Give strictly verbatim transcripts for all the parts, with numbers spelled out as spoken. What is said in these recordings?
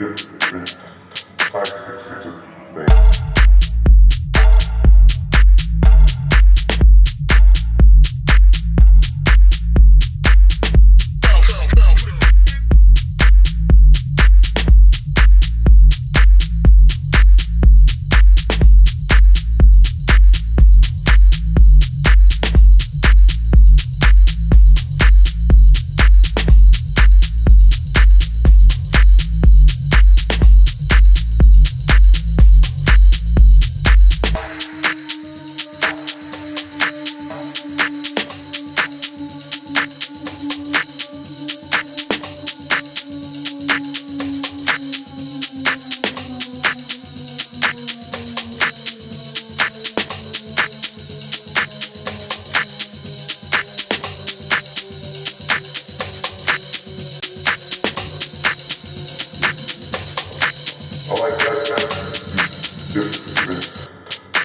difference between five six different things.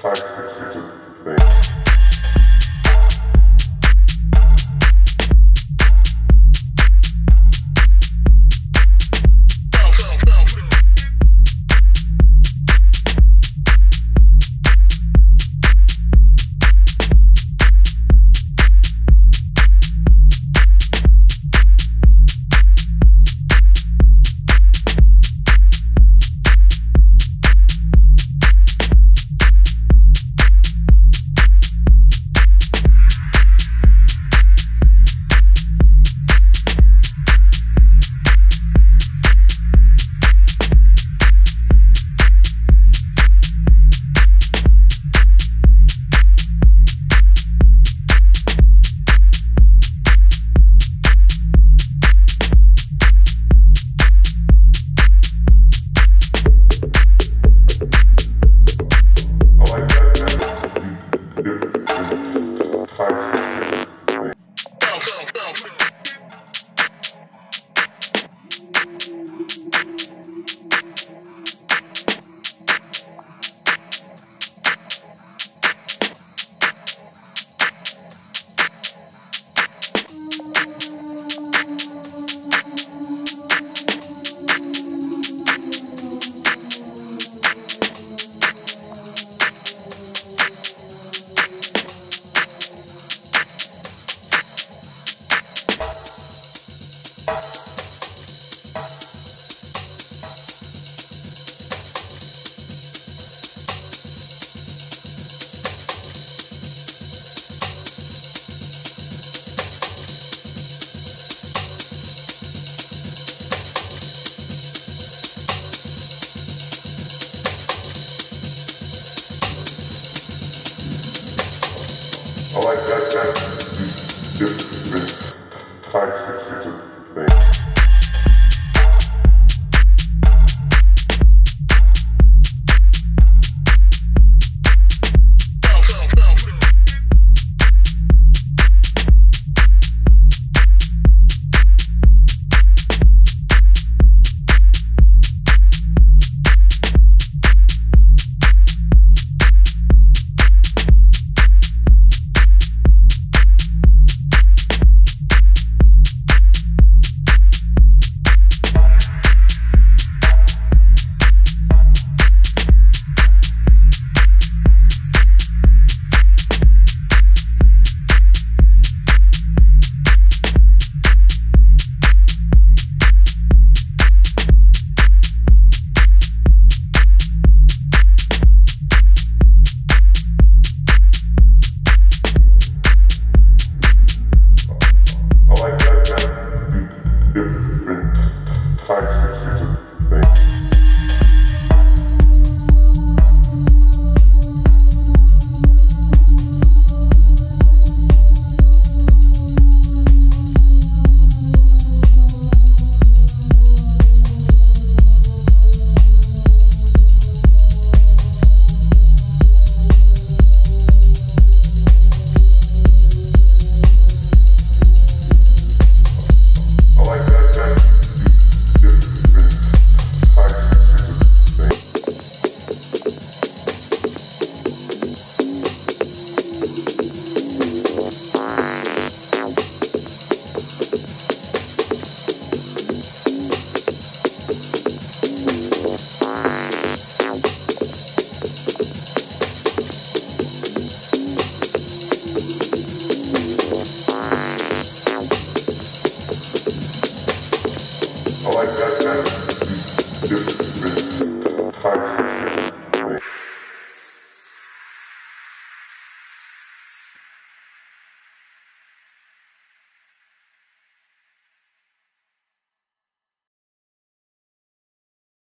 All right.